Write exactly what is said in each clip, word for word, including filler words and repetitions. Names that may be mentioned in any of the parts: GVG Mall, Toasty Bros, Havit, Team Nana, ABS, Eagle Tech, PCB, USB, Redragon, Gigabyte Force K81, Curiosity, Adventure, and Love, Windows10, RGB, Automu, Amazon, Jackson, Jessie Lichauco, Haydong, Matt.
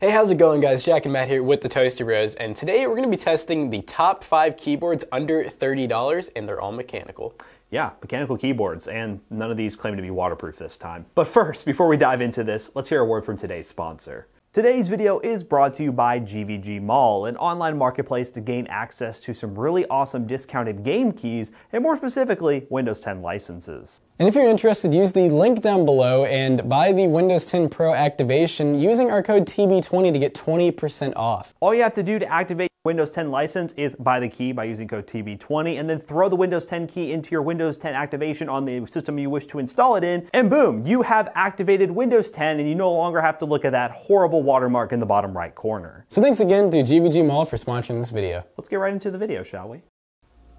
Hey, how's it going guys? Jack and Matt here with the Toasty Bros, and today we're going to be testing the top five keyboards under thirty dollars, and they're all mechanical. Yeah, mechanical keyboards, and none of these claim to be waterproof this time. But first, before we dive into this, let's hear a word from today's sponsor. Today's video is brought to you by G V G Mall, an online marketplace to gain access to some really awesome discounted game keys, and more specifically, Windows ten licenses. And if you're interested, use the link down below and buy the Windows ten Pro activation using our code T B twenty to get twenty percent off. All you have to do to activate your Windows ten license is buy the key by using code T B twenty, and then throw the Windows ten key into your Windows ten activation on the system you wish to install it in, and boom, you have activated Windows ten, and you no longer have to look at that horrible watermark in the bottom right corner. So thanks again to G V G Mall for sponsoring this video. Let's get right into the video, shall we?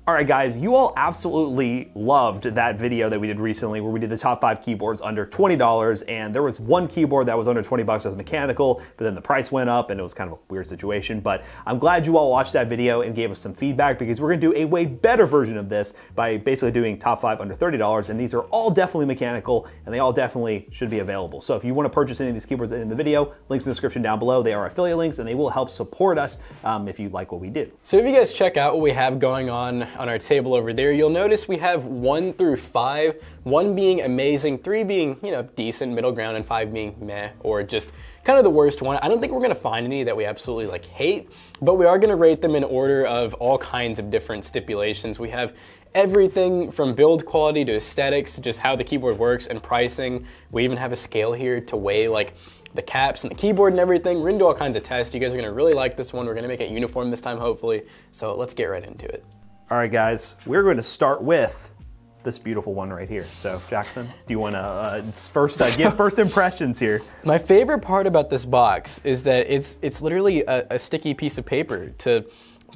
Alright guys, you all absolutely loved that video that we did recently where we did the top five keyboards under twenty dollars, and there was one keyboard that was under twenty bucks that was mechanical, but then the price went up and it was kind of a weird situation. But I'm glad you all watched that video and gave us some feedback, because we're going to do a way better version of this by basically doing top five under thirty dollars, and these are all definitely mechanical and they all definitely should be available. So if you want to purchase any of these keyboards in the video, links in the description down below. They are affiliate links and they will help support us um, if you like what we do. So if you guys check out what we have going on on our table over there, you'll notice we have one through five, one being amazing, three being, you know, decent, middle ground, and five being meh, or just kind of the worst one. I don't think we're gonna find any that we absolutely like hate, but we are gonna rate them in order of all kinds of different stipulations. We have everything from build quality to aesthetics, just how the keyboard works and pricing. We even have a scale here to weigh like the caps and the keyboard and everything. We're gonna do all kinds of tests. You guys are gonna really like this one. We're gonna make it uniform this time, hopefully. So let's get right into it. All right, guys, we're going to start with this beautiful one right here. So, Jackson, do you want to uh, first uh, give first impressions here? My favorite part about this box is that it's it's literally a, a sticky piece of paper to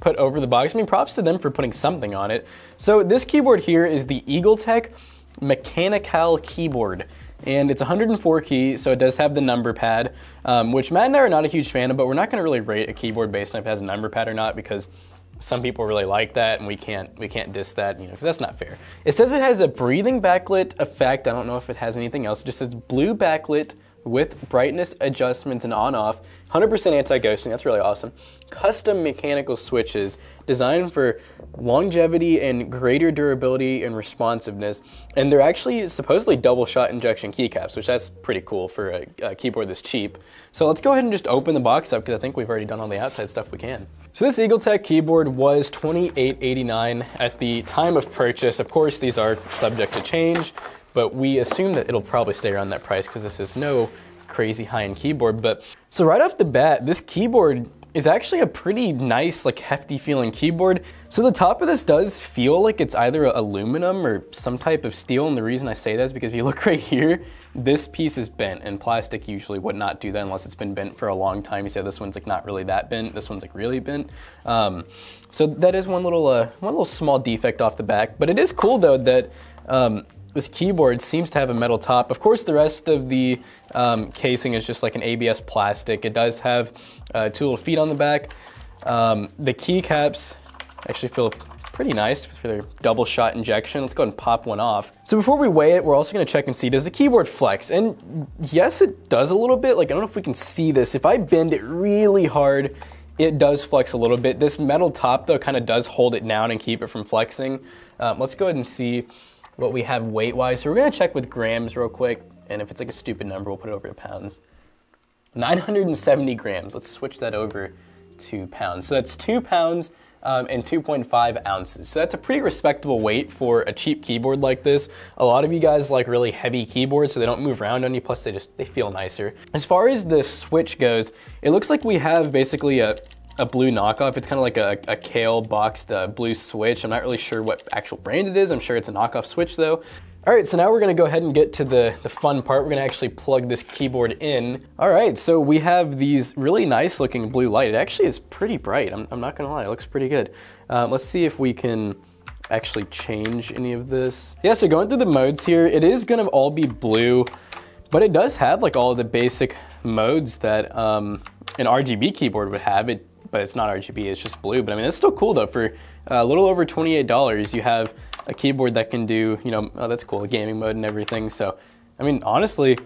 put over the box. I mean, props to them for putting something on it. So this keyboard here is the Eagle Tech Mechanical Keyboard, and it's one hundred four keys, so it does have the number pad, um, which Matt and I are not a huge fan of, but we're not going to really rate a keyboard based on if it has a number pad or not, because some people really like that, and we can't we can't diss that, you know, because that's not fair. It says it has a breathing backlit effect. I don't know if it has anything else. It just says blue backlit with brightness adjustments and on-off, one hundred percent anti-ghosting. That's really awesome. Custom mechanical switches designed for longevity and greater durability and responsiveness. And they're actually supposedly double shot injection keycaps, which that's pretty cool for a, a keyboard that's cheap. So let's go ahead and just open the box up, because I think we've already done all the outside stuff we can. So this Eagle Tech keyboard was twenty-eight eighty-nine at the time of purchase. Of course, these are subject to change, but we assume that it'll probably stay around that price because this is no crazy high-end keyboard. But so right off the bat, this keyboard is actually a pretty nice, like hefty feeling keyboard. So the top of this does feel like it's either aluminum or some type of steel. And the reason I say that is because if you look right here, this piece is bent, and plastic usually would not do that unless it's been bent for a long time. You see this one's like not really that bent. This one's like really bent. Um, so that is one little, uh, one little small defect off the back, but it is cool though that, um, this keyboard seems to have a metal top. Of course, the rest of the um, casing is just like an A B S plastic. It does have uh, two little feet on the back. Um, the keycaps actually feel pretty nice for their double shot injection. Let's go ahead and pop one off. So before we weigh it, we're also gonna check and see, does the keyboard flex? And yes, it does a little bit. Like, I don't know if we can see this. If I bend it really hard, it does flex a little bit. This metal top though kind of does hold it down and keep it from flexing. Um, let's go ahead and see what we have weight-wise. So we're gonna check with grams real quick, and if it's like a stupid number, we'll put it over to pounds. nine hundred seventy grams, let's switch that over to pounds. So that's two pounds um, and two point five ounces. So that's a pretty respectable weight for a cheap keyboard like this. A lot of you guys like really heavy keyboards so they don't move around on you, plus they just, they feel nicer. As far as the switch goes, it looks like we have basically a a blue knockoff. It's kind of like a, a kale boxed uh, blue switch. I'm not really sure what actual brand it is. I'm sure it's a knockoff switch though. All right, so now we're gonna go ahead and get to the, the fun part. We're gonna actually plug this keyboard in. All right, so we have these really nice looking blue light. It actually is pretty bright. I'm, I'm not gonna lie, it looks pretty good. Um, let's see if we can actually change any of this. Yeah, so going through the modes here, it is gonna all be blue, but it does have like all the basic modes that um, an R G B keyboard would have. It but it's not R G B, it's just blue. But I mean, it's still cool though. For a little over twenty-eight dollars, you have a keyboard that can do, you know, oh, that's cool, gaming mode and everything. So, I mean, honestly,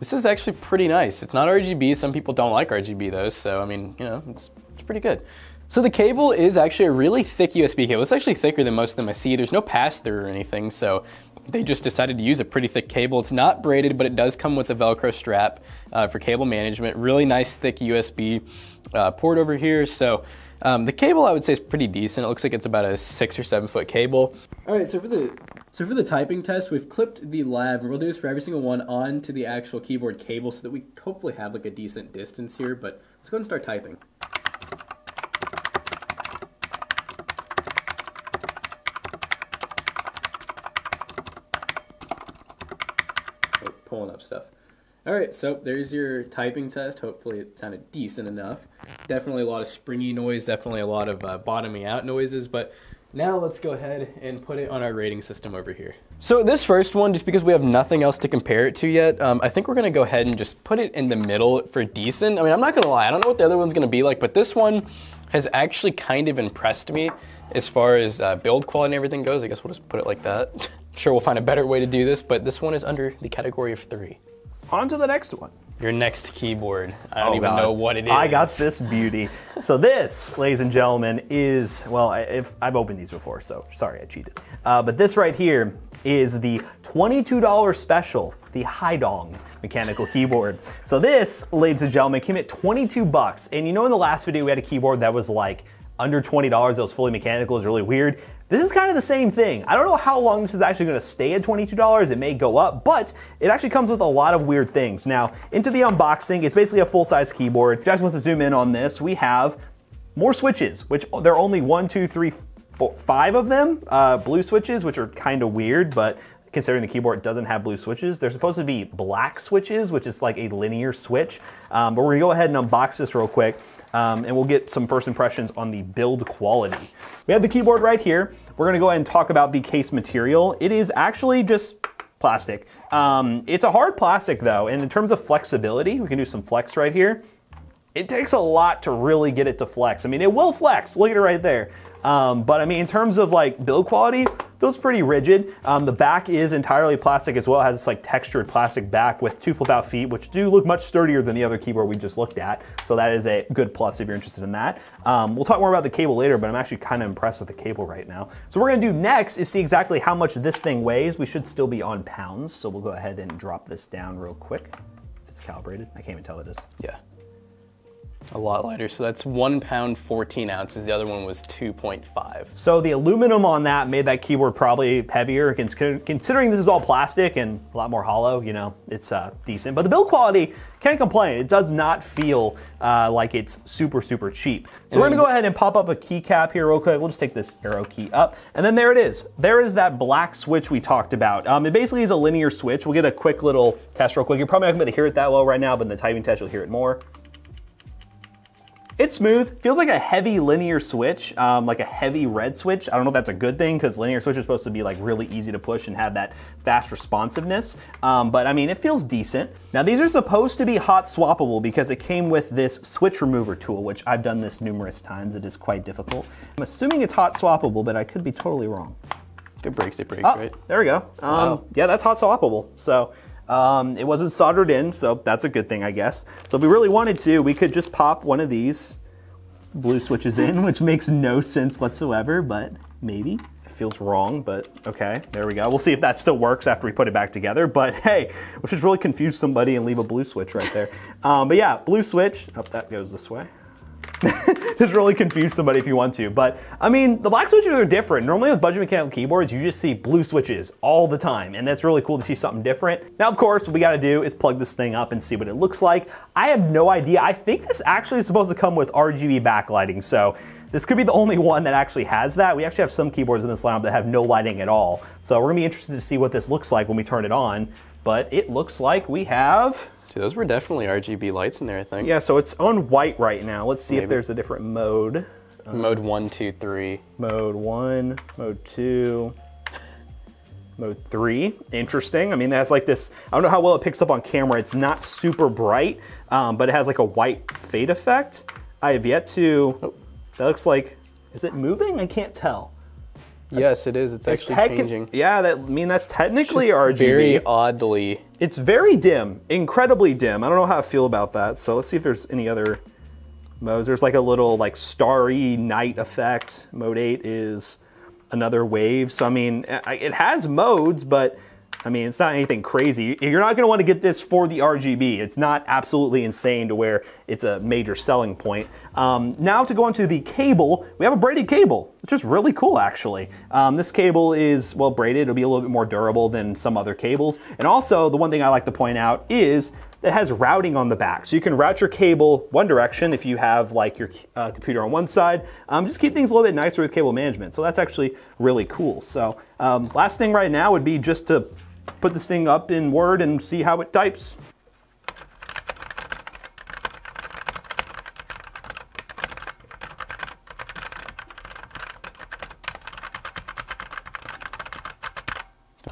This is actually pretty nice. It's not R G B. Some people don't like R G B though, so I mean, you know, it's, it's pretty good. So the cable is actually a really thick U S B cable. It's actually thicker than most of them I see. There's no pass-through or anything, so they just decided to use a pretty thick cable. It's not braided, but it does come with a Velcro strap uh, for cable management. Really nice thick U S B uh, port over here. So um, the cable I would say is pretty decent. It looks like it's about a six or seven foot cable. All right, so for the so for the typing test, we've clipped the lab, and we'll do this for every single one onto the actual keyboard cable so that we hopefully have like a decent distance here. But let's go ahead and start typing. Pulling up stuff. All right, so there's your typing test. Hopefully it sounded decent enough. Definitely a lot of springy noise, definitely a lot of uh, bottoming out noises, but now let's go ahead and put it on our rating system over here. So this first one, just because we have nothing else to compare it to yet, um, I think we're gonna go ahead and just put it in the middle for decent. I mean, I'm not gonna lie, I don't know what the other one's gonna be like, but this one has actually kind of impressed me as far as uh, build quality and everything goes. I guess we'll just put it like that. Sure, we'll find a better way to do this, but this one is under the category of three. On to the next one. Your next keyboard. I don't oh, even God. know what it is. I got this beauty. So this, ladies and gentlemen, is, well, I, if, I've opened these before, so sorry I cheated. Uh, but this right here is the twenty-two dollar special, the Haydong mechanical keyboard. So this, ladies and gentlemen, came at twenty-two bucks. And you know, in the last video we had a keyboard that was like under twenty dollars, that was fully mechanical, it was really weird. This is kind of the same thing. I don't know how long this is actually gonna stay at twenty-two dollars, it may go up, but it actually comes with a lot of weird things. Now, into the unboxing, it's basically a full-size keyboard. If Jackson wants to zoom in on this, we have more switches, which there are only one, two, three, four, five of them, uh, blue switches, which are kind of weird, but considering the keyboard doesn't have blue switches. They're supposed to be black switches, which is like a linear switch, um, but we're gonna go ahead and unbox this real quick. Um, and we'll get some first impressions on the build quality. We have the keyboard right here. We're gonna go ahead and talk about the case material. It is actually just plastic. Um, it's a hard plastic though, and in terms of flexibility, we can do some flex right here. It takes a lot to really get it to flex. I mean, it will flex, look at it right there. Um, but I mean, in terms of like build quality, feels pretty rigid. Um, the back is entirely plastic as well. It has this like textured plastic back with two flip out feet, which do look much sturdier than the other keyboard we just looked at. So that is a good plus if you're interested in that. Um, we'll talk more about the cable later, but I'm actually kind of impressed with the cable right now. So what we're gonna do next is see exactly how much this thing weighs. We should still be on pounds. So we'll go ahead and drop this down real quick. If it's calibrated. I can't even tell it is. Yeah. A lot lighter, so that's one pound, fourteen ounces. The other one was two point five. So the aluminum on that made that keyboard probably heavier. Considering this is all plastic and a lot more hollow, you know, it's uh, decent. But the build quality, can't complain. It does not feel uh, like it's super, super cheap. So we're gonna go ahead and pop up a keycap here real quick. We'll just take this arrow key up. And then there it is. There is that black switch we talked about. Um, it basically is a linear switch. We'll get a quick little test real quick. You're probably not gonna be able to hear it that well right now, but in the typing test, you'll hear it more. It's smooth, feels like a heavy linear switch, um, like a heavy red switch. I don't know if that's a good thing because linear switch is supposed to be like really easy to push and have that fast responsiveness. Um, but I mean, it feels decent. Now these are supposed to be hot swappable because it came with this switch remover tool, which I've done this numerous times. It is quite difficult. I'm assuming it's hot swappable, but I could be totally wrong. It breaks, it breaks, oh, right? There we go. Um, wow. Yeah, that's hot swappable. So. Um, it wasn't soldered in, so that's a good thing, I guess. So if we really wanted to, we could just pop one of these blue switches in, which makes no sense whatsoever, but maybe. It feels wrong, but okay, there we go. We'll see if that still works after we put it back together, but hey, we should really confuse somebody and leave a blue switch right there. Um, but yeah, blue switch, oh, that goes this way. Just really confuse somebody if you want to. But I mean, the black switches are different. Normally with budget mechanical keyboards, you just see blue switches all the time. And that's really cool to see something different. Now, of course, what we gotta do is plug this thing up and see what it looks like. I have no idea. I think this actually is supposed to come with R G B backlighting. So this could be the only one that actually has that. We actually have some keyboards in this lineup that have no lighting at all. So we're gonna be interested to see what this looks like when we turn it on. But it looks like we have Dude, those were definitely R G B lights in there, I think. Yeah, so it's on white right now. Let's see Maybe. if there's a different mode. Um, mode one, two, three. Mode one, mode two, mode three. Interesting. I mean, that's like this, I don't know how well it picks up on camera. It's not super bright, um, but it has like a white fade effect. I have yet to, oh. that looks like, is it moving? I can't tell. Yes, it is. It's, it's actually changing. Yeah, that, I mean, that's technically R G B. Very oddly. It's very dim, incredibly dim. I don't know how I feel about that. So let's see if there's any other modes. There's like a little like starry night effect. Mode eight is another wave. So I mean, it has modes, but I mean, it's not anything crazy. You're not gonna wanna get this for the R G B. It's not absolutely insane to where it's a major selling point. Um, now to go into the cable, we have a braided cable, which is really cool actually. Um, this cable is, well, braided. It'll be a little bit more durable than some other cables. And also, the one thing I like to point out is that it has routing on the back. So you can route your cable one direction if you have like your uh, computer on one side. Um, just keep things a little bit nicer with cable management. So that's actually really cool. So um, last thing right now would be just to put this thing up in Word and see how it types.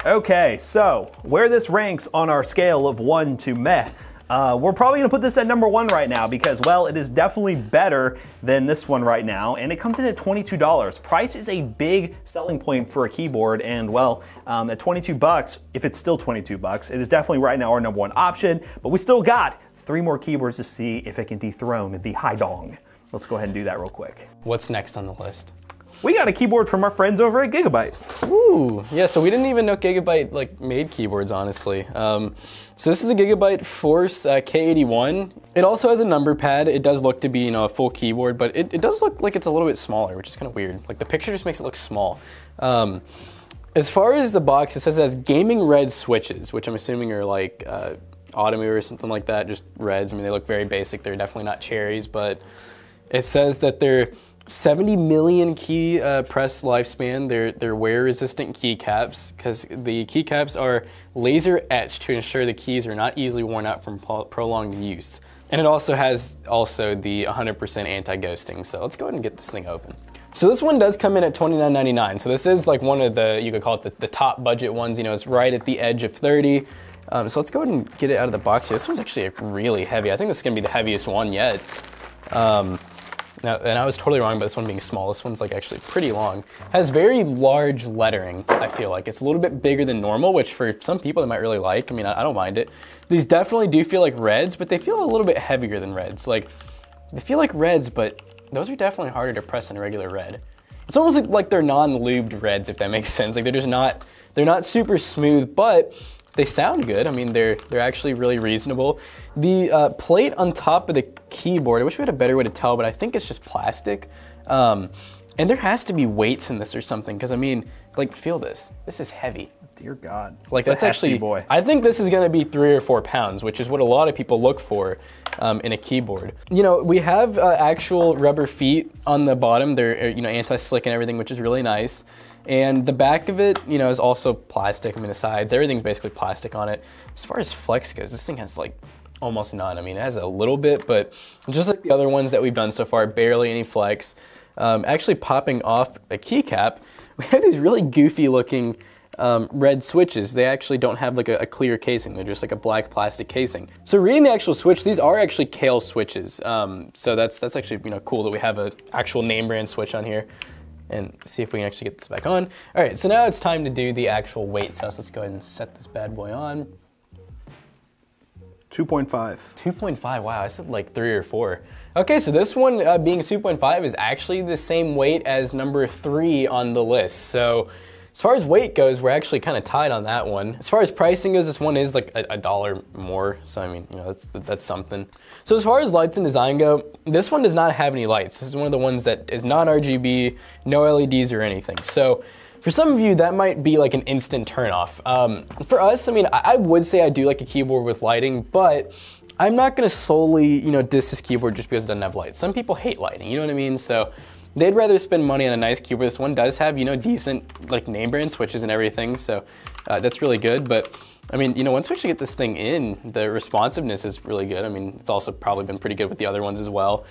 Okay, so where this ranks on our scale of one to meh, uh, we're probably gonna put this at number one right now because, well, it is definitely better than this one right now, and it comes in at twenty-two dollars. Price is a big selling point for a keyboard, and well, um, at twenty-two bucks, if it's still twenty-two bucks, it is definitely right now our number one option, but we still got three more keyboards to see if it can dethrone the Haydong. Let's go ahead and do that real quick. What's next on the list? We got a keyboard from our friends over at Gigabyte. Ooh, yeah, so we didn't even know Gigabyte like made keyboards, honestly. Um, so this is the Gigabyte Force uh, K eighty-one. It also has a number pad. It does look to be, you know, a full keyboard, but it, it does look like it's a little bit smaller, which is kind of weird. Like the picture just makes it look small. Um, as far as the box, it says it has gaming red switches, which I'm assuming are like uh, Automu or something like that, just reds. I mean, they look very basic. They're definitely not cherries, but it says that they're seventy million key uh, press lifespan. They're, they're wear-resistant keycaps because the keycaps are laser etched to ensure the keys are not easily worn out from prolonged use. And it also has also the one hundred percent anti-ghosting. So let's go ahead and get this thing open. So this one does come in at twenty-nine ninety-nine. So this is like one of the, you could call it the, the top budget ones. You know, it's right at the edge of thirty. Um, so let's go ahead and get it out of the box here. This one's actually really heavy. I think this is gonna be the heaviest one yet. Um, Now, and I was totally wrong about this one being small. This one's like actually pretty long. Has very large lettering, I feel like. It's a little bit bigger than normal, which for some people they might really like. I mean, I, I don't mind it. These definitely do feel like reds, but they feel a little bit heavier than reds. Like, they feel like reds, but those are definitely harder to press than a regular red. It's almost like, like they're non-lubed reds, if that makes sense. Like, they're just not, they're not super smooth, but they sound good. I mean, they're they're actually really reasonable. The uh, plate on top of the keyboard, I wish we had a better way to tell, but I think it's just plastic. Um, and there has to be weights in this or something, because I mean, like, feel this. This is heavy. Dear God. Like, that's actually, boy. I think this is gonna be three or four pounds, which is what a lot of people look for um, in a keyboard. You know, we have uh, actual rubber feet on the bottom. They're, you know, anti-slick and everything, which is really nice. And the back of it, you know, is also plastic. I mean, the sides, everything's basically plastic on it. As far as flex goes, this thing has like almost none. I mean, it has a little bit, but just like the other ones that we've done so far, barely any flex. Um, actually popping off a keycap, we have these really goofy looking um, red switches. They actually don't have like a, a clear casing. They're just like a black plastic casing. So reading the actual switch, these are actually Kale switches. Um, so that's, that's actually, you know, cool that we have an actual name brand switch on here. And see if we can actually get this back on. All right, so now it's time to do the actual weight test. Let's go ahead and set this bad boy on. two point five. two point five, wow, I said like three or four. Okay, so this one uh, being two point five is actually the same weight as number three on the list. So as far as weight goes, we're actually kind of tied on that one. As far as pricing goes, this one is like a, a dollar more. So I mean, you know, that's, that's something. So as far as lights and design go, this one does not have any lights. This is one of the ones that is not R G B, no L E Ds or anything. So for some of you, that might be like an instant turnoff. Um, for us, I mean, I, I would say I do like a keyboard with lighting, but I'm not gonna solely, you know, diss this keyboard just because it doesn't have lights. Some people hate lighting, you know what I mean? So they'd rather spend money on a nice keyboard. This one does have, you know, decent like name brand switches and everything, so uh, that's really good. But I mean, you know, once we actually get this thing in, the responsiveness is really good. I mean, it's also probably been pretty good with the other ones as well.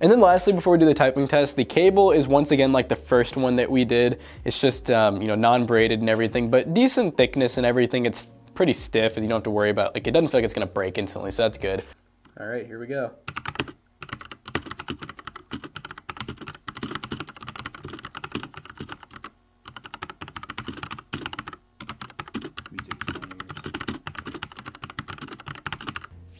And then lastly, before we do the typing test, the cable is once again like the first one that we did. It's just, um, you know, non-braided and everything, but decent thickness and everything. It's pretty stiff and you don't have to worry about, like, it doesn't feel like it's gonna break instantly, so that's good. All right, here we go.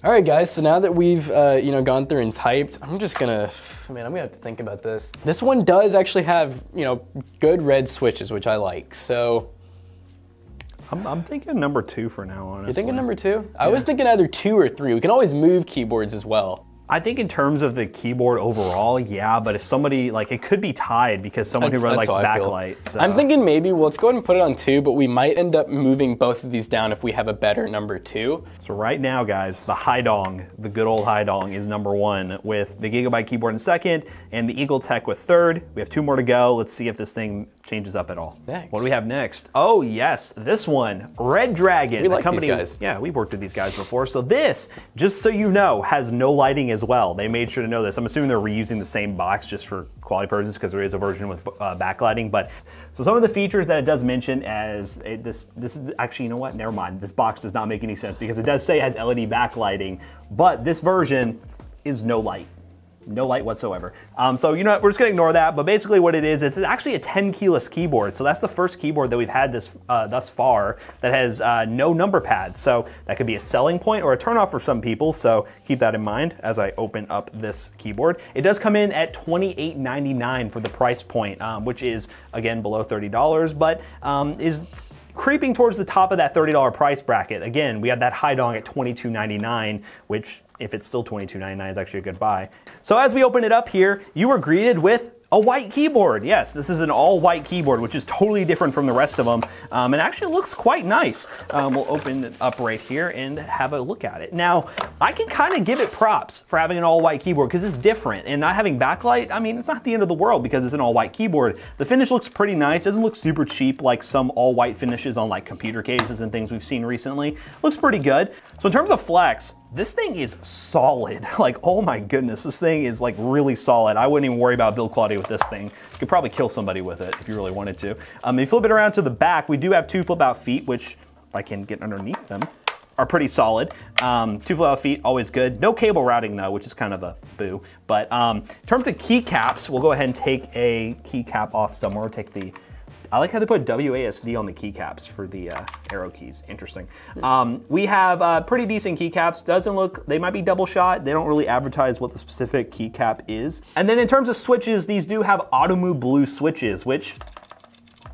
All right, guys, so now that we've uh, you know, gone through and typed, I'm just gonna, man, I'm gonna have to think about this. This one does actually have, you know, good red switches, which I like, so. I'm, I'm thinking number two for now, honestly. You're thinking number two? Yeah. I was thinking either two or three. We can always move keyboards as well. I think in terms of the keyboard overall, yeah, but if somebody, like, it could be tied because someone that's, who really likes backlights. So. I'm thinking maybe, well, let's go ahead and put it on two, but we might end up moving both of these down if we have a better number two. So right now, guys, the Haydong, the good old Haydong is number one with the Gigabyte keyboard in second and the Eagle Tech with third. We have two more to go. Let's see if this thing changes up at all. Next. What do we have next? Oh, yes, this one, Redragon. We like company, these guys. Yeah, we've worked with these guys before. So this, just so you know, has no lighting as well. They made sure to know this. I'm assuming they're reusing the same box just for quality purposes because there is a version with uh, backlighting. But so some of the features that it does mention as it, this, this is actually, you know what? Never mind. This box does not make any sense because it does say it has L E D backlighting, but this version is no light. No light whatsoever. Um, so you know what, we're just gonna ignore that, but basically what it is, it's actually a ten keyless keyboard. So that's the first keyboard that we've had this uh, thus far that has uh, no number pads. So that could be a selling point or a turnoff for some people. So keep that in mind as I open up this keyboard. It does come in at twenty-eight ninety-nine for the price point, um, which is again below thirty dollars, but um, is creeping towards the top of that thirty dollar price bracket. Again, we have that Haydong at twenty-two ninety-nine, which if it's still twenty-two ninety-nine is actually a good buy. So as we open it up here, you are greeted with a white keyboard. Yes, this is an all white keyboard, which is totally different from the rest of them. Um, and actually looks quite nice. Um, we'll open it up right here and have a look at it. Now, I can kind of give it props for having an all white keyboard because it's different and not having backlight. I mean, it's not the end of the world because it's an all white keyboard. The finish looks pretty nice. It doesn't look super cheap like some all white finishes on like computer cases and things we've seen recently. Looks pretty good. So in terms of flex, this thing is solid. Like, oh my goodness, this thing is like really solid. I wouldn't even worry about build quality with this thing. You could probably kill somebody with it if you really wanted to. Um, if you flip it around to the back, we do have two flip out feet, which if I can get underneath them, are pretty solid. Um, two flip out feet, always good. No cable routing though, which is kind of a boo. But um, in terms of keycaps, we'll go ahead and take a keycap off somewhere. Take the, I like how they put W A S D on the keycaps for the uh, arrow keys. Interesting. Um, we have uh, pretty decent keycaps. Doesn't look, they might be double shot. They don't really advertise what the specific keycap is. And then in terms of switches, these do have Automu Blue switches, which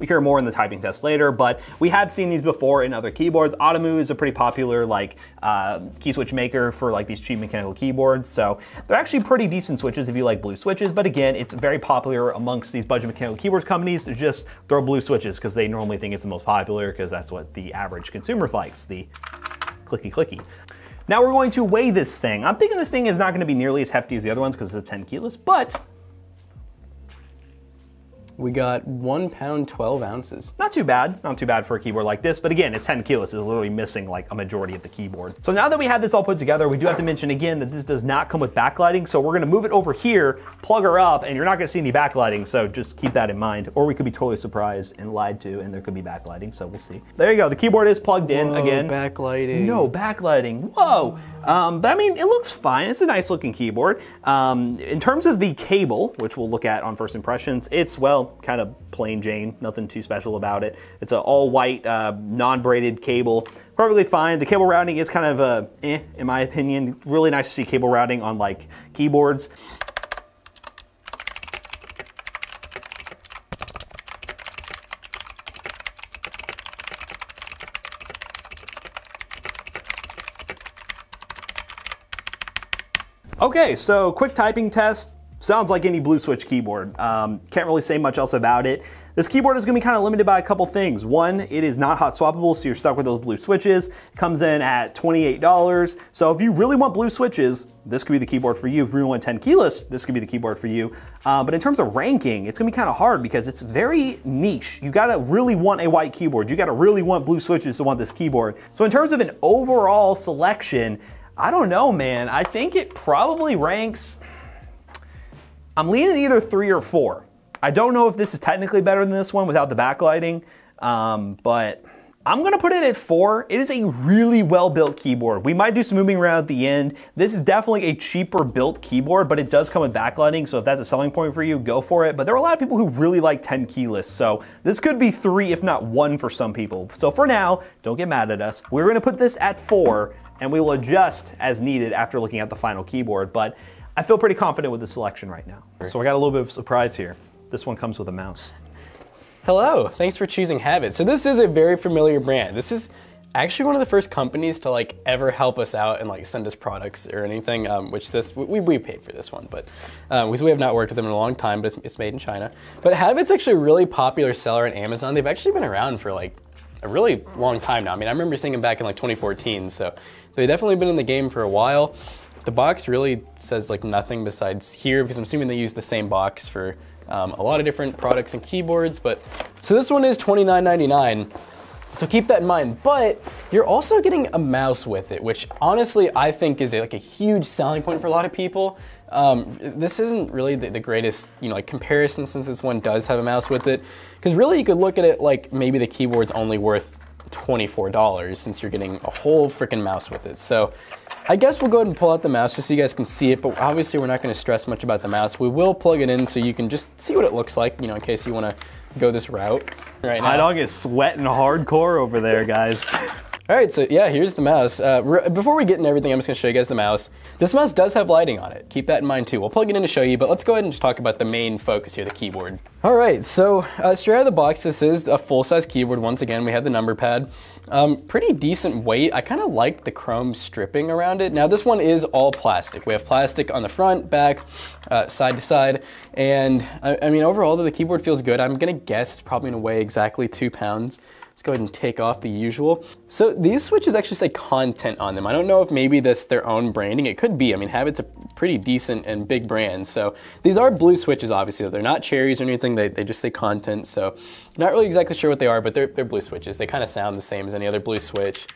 we hear more in the typing test later, but we have seen these before in other keyboards. Automu is a pretty popular like uh, key switch maker for like these cheap mechanical keyboards. So they're actually pretty decent switches if you like blue switches, but again, it's very popular amongst these budget mechanical keyboard companies to just throw blue switches because they normally think it's the most popular because that's what the average consumer likes, the clicky clicky. Now we're going to weigh this thing. I'm thinking this thing is not gonna be nearly as hefty as the other ones because it's a ten keyless, but we got one pound, twelve ounces. Not too bad, not too bad for a keyboard like this, but again, it's ten keyless, it's literally missing like a majority of the keyboard. So now that we have this all put together, we do have to mention again that this does not come with backlighting, so we're gonna move it over here, plug her up, and you're not gonna see any backlighting, so just keep that in mind. Or we could be totally surprised and lied to, and there could be backlighting, so we'll see. There you go, the keyboard is plugged in. Whoa, again. Backlighting. No backlighting, whoa. Um, but I mean, it looks fine, it's a nice looking keyboard. Um, in terms of the cable, which we'll look at on first impressions, it's, well, kind of plain Jane, nothing too special about it. It's an all white, uh, non-braided cable, perfectly fine. The cable routing is kind of a eh, in my opinion. Really nice to see cable routing on like keyboards. Okay, so quick typing test. Sounds like any blue switch keyboard. Um, can't really say much else about it. This keyboard is gonna be kind of limited by a couple things. One, it is not hot swappable, so you're stuck with those blue switches. It comes in at twenty-eight dollars. So if you really want blue switches, this could be the keyboard for you. If you want ten keyless, this could be the keyboard for you. Uh, but in terms of ranking, it's gonna be kind of hard because it's very niche. You gotta really want a white keyboard. You gotta really want blue switches to want this keyboard. So in terms of an overall selection, I don't know, man. I think it probably ranks, I'm leaning either three or four. I don't know if this is technically better than this one without the backlighting, um, but I'm gonna put it at four. It is a really well-built keyboard. We might do some moving around at the end. This is definitely a cheaper built keyboard, but it does come with backlighting, so if that's a selling point for you, go for it. But there are a lot of people who really like ten keyless, so this could be three, if not one for some people. So for now, don't get mad at us. We're gonna put this at four, and we will adjust as needed after looking at the final keyboard, but I feel pretty confident with the selection right now. So I got a little bit of a surprise here. This one comes with a mouse. Hello, thanks for choosing Havit. So this is a very familiar brand. This is actually one of the first companies to like ever help us out and like send us products or anything, um, which this, we, we paid for this one, but um, we have not worked with them in a long time, but it's, it's made in China. But Havit's actually a really popular seller on Amazon. They've actually been around for like a really long time now. I mean, I remember seeing them back in like twenty fourteen, so they've definitely been in the game for a while. The box really says like nothing besides here, because I'm assuming they use the same box for um, a lot of different products and keyboards, but so this one is twenty-nine ninety-nine. So keep that in mind, but you're also getting a mouse with it, which honestly I think is a, like a huge selling point for a lot of people. Um, this isn't really the, the greatest, you know, like comparison, since this one does have a mouse with it, because really you could look at it like maybe the keyboard's only worth twenty-four dollars since you're getting a whole freaking mouse with it. So I guess we'll go ahead and pull out the mouse just so you guys can see it, but obviously we're not going to stress much about the mouse. We will plug it in so you can just see what it looks like, you know, in case you want to go this route. Right now, Haydong is sweating hardcore over there, guys. All right, so yeah, here's the mouse. Uh, before we get into everything, I'm just gonna show you guys the mouse. This mouse does have lighting on it. Keep that in mind too. We'll plug it in to show you, but let's go ahead and just talk about the main focus here, the keyboard. All right, so uh, straight out of the box, this is a full-size keyboard. Once again, we have the number pad. Um, pretty decent weight. I kind of like the chrome stripping around it. Now this one is all plastic. We have plastic on the front, back, uh, side to side. And I, I mean, overall the keyboard feels good. I'm gonna guess it's probably gonna weigh exactly two pounds. Let's go ahead and take off the usual. So these switches actually say content on them. I don't know if maybe that's their own branding. It could be. I mean, Havit's a pretty decent and big brand. So these are blue switches, obviously. They're not cherries or anything. They, they just say content. So not really exactly sure what they are, but they're, they're blue switches. They kind of sound the same as any other blue switch.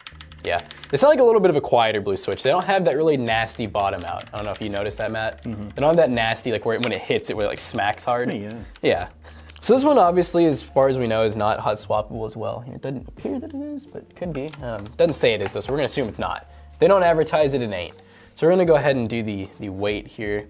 Yeah, they sound like a little bit of a quieter blue switch. They don't have that really nasty bottom out. I don't know if you noticed that, Matt. Mm-hmm. They don't have that nasty, like where it, when it hits it, where it like smacks hard. Yeah. Yeah. So this one obviously, as far as we know, is not hot swappable as well. It doesn't appear that it is, but it could be. Um, doesn't say it is though, so we're gonna assume it's not. If they don't advertise it, it ain't. So we're gonna go ahead and do the, the weight here.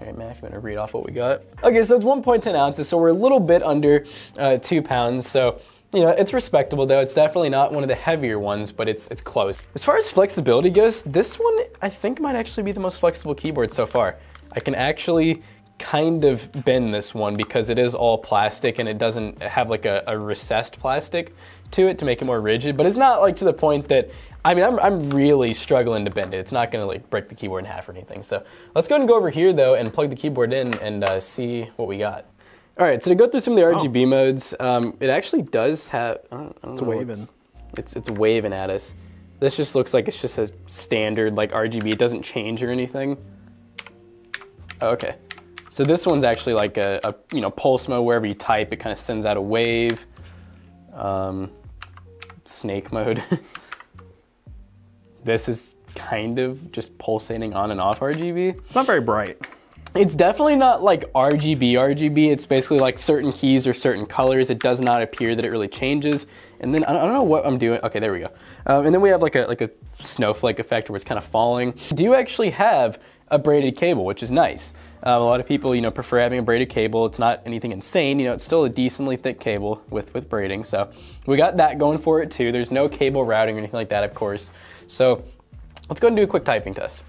All right, Matt, if you wanna read off what we got. Okay, so it's one point one ounces, so we're a little bit under uh, two pounds, so you know, it's respectable though. It's definitely not one of the heavier ones, but it's it's close. As far as flexibility goes, this one I think might actually be the most flexible keyboard so far. I can actually kind of bend this one because it is all plastic and it doesn't have like a, a recessed plastic to it to make it more rigid, but it's not like to the point that, I mean, I'm, I'm really struggling to bend it. It's not gonna like break the keyboard in half or anything. So let's go ahead and go over here though and plug the keyboard in and uh, see what we got. All right, so to go through some of the R G B oh. modes, um, it actually does have, I don't, I don't it's know waving. It's, it's, it's waving at us. This just looks like it's just a standard like R G B. It doesn't change or anything. Oh, okay. So this one's actually like a, a you know, pulse mode. Wherever you type, it kind of sends out a wave. Um, snake mode. This is kind of just pulsating on and off R G B. It's not very bright. It's definitely not like R G B R G B. It's basically like certain keys or certain colors. It does not appear that it really changes. And then I don't know what I'm doing. Okay, there we go. Um, and then we have like a, like a snowflake effect where it's kind of falling. Do you actually have a braided cable, which is nice. Uh, a lot of people, you know, prefer having a braided cable. It's not anything insane, you know, it's still a decently thick cable with, with braiding. So we got that going for it too. There's no cable routing or anything like that, of course. So let's go and do a quick typing test.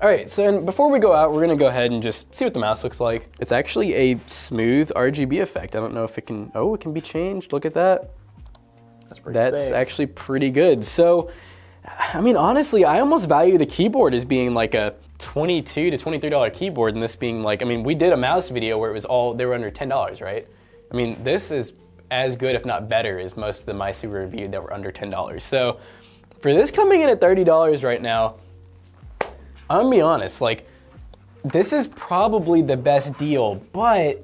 All right, so and before we go out, we're gonna go ahead and just see what the mouse looks like. It's actually a smooth R G B effect. I don't know if it can, oh, it can be changed. Look at that. That's pretty That's safe. Actually pretty good. So, I mean, honestly, I almost value the keyboard as being like a twenty-two to twenty-three dollar keyboard, and this being like, I mean, we did a mouse video where it was all, they were under ten dollars, right? I mean, this is as good, if not better, as most of the mice we reviewed that were under ten dollars. So for this coming in at thirty dollars right now, I'm gonna be honest, like, this is probably the best deal, but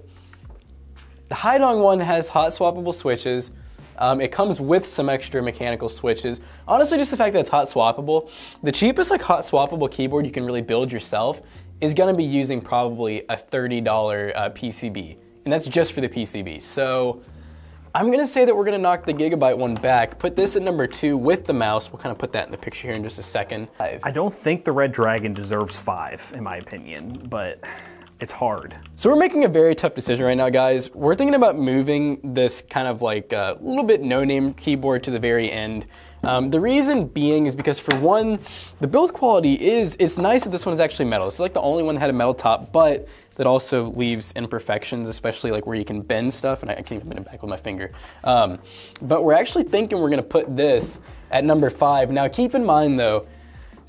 the Haydong one has hot swappable switches. Um, it comes with some extra mechanical switches. Honestly, just the fact that it's hot swappable, the cheapest like hot swappable keyboard you can really build yourself is gonna be using probably a thirty dollar uh, P C B, and that's just for the P C B. So I'm gonna say that we're gonna knock the Gigabyte one back, put this at number two with the mouse. We'll kind of put that in the picture here in just a second. Five. I don't think the Redragon deserves five, in my opinion, but it's hard. So we're making a very tough decision right now, guys. We're thinking about moving this kind of like a uh, little bit no-name keyboard to the very end. Um, the reason being is because, for one, the build quality is, it's nice that this one is actually metal. It's like the only one that had a metal top, but that also leaves imperfections, especially like where you can bend stuff, and I can't even bend it back with my finger. Um, but we're actually thinking we're gonna put this at number five. Now keep in mind though,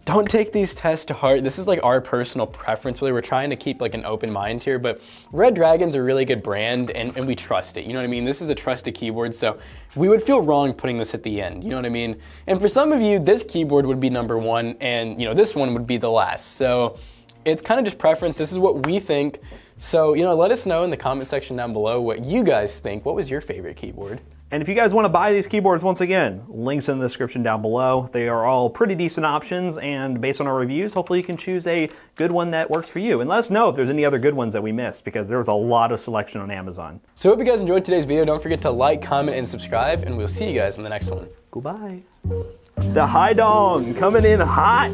don't take these tests to heart. This is like our personal preference. Really, we're trying to keep like an open mind here, but Redragon's a really good brand and, and we trust it. You know what I mean? This is a trusted keyboard, so we would feel wrong putting this at the end. You know what I mean? And for some of you, this keyboard would be number one and you know this one would be the last. So it's kind of just preference. This is what we think. So you know, let us know in the comment section down below what you guys think. What was your favorite keyboard? And if you guys want to buy these keyboards, once again, links in the description down below. They are all pretty decent options, and based on our reviews, hopefully you can choose a good one that works for you. And let us know if there's any other good ones that we missed, because there was a lot of selection on Amazon. So I hope you guys enjoyed today's video. Don't forget to like, comment, and subscribe, and we'll see you guys in the next one. Goodbye. The Haydong coming in hot.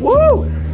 Woo!